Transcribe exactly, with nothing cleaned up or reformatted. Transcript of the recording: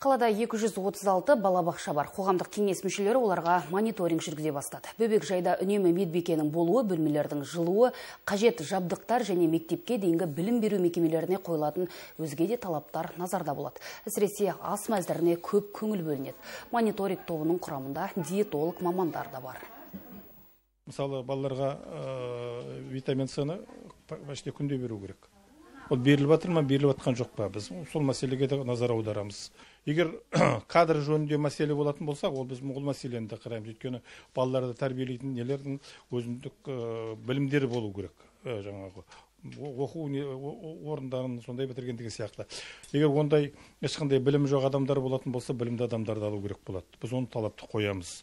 Қалада екі жүз отыз алты балабақша бар. Қоғамдық кеңес мүшелері оларға мониторинг жүргізе бастады. Бөбекжайда үнемі медбикенің болуы, бөлмелердің жылуы, қажет жабдықтар және мектепке дейінгі білім беру мекемелеріне қойылатын өзге де талаптар назарда болады. Әсіресе ас мәзіріне көп көңіл бөлінеді. Мониторинг тобының құрамында диетолог мамандар да бар. Мысалы, балаларға витамин С-ны почти күнде беру керек. Ол беріліп атыр ма, беріліп атқан жоқ па, біз сол мәселеге де назар аударамыз. Егер кадр жөнінде мәселе болатын болсақ, ол біз ол мәселені де қараймыз. Өйткені балаларды тәрбиелейтін нелердің өзіндік білімдері болу керек, жаңағы оқу орындарын сондай бітіргендегі сияқты. Егер ондай ешқандай білім жоқ адамдар болатын болса, білімді адамдарды алу керек болады. Біз оны талапты қоямыз.